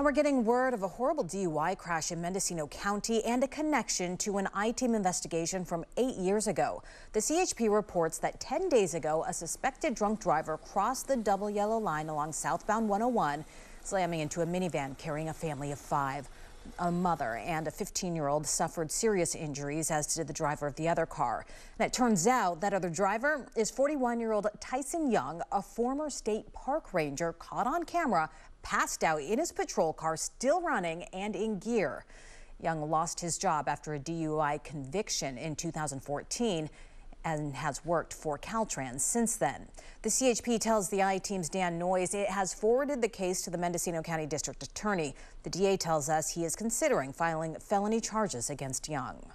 And we're getting word of a horrible DUI crash in Mendocino County and a connection to an I-team investigation from 8 years ago. The CHP reports that 10 days ago, a suspected drunk driver crossed the double yellow line along southbound 101, slamming into a minivan carrying a family of 5. A mother and a 15-year-old suffered serious injuries, as did the driver of the other car. And it turns out that other driver is 41-year-old Tyson Young, a former state park ranger caught on camera, passed out in his patrol car, still running and in gear. Young lost his job after a DUI conviction in 2014 and has worked for Caltrans since then. The CHP tells the I-team's Dan Noyes it has forwarded the case to the Mendocino County District Attorney. The DA tells us he is considering filing felony charges against Young.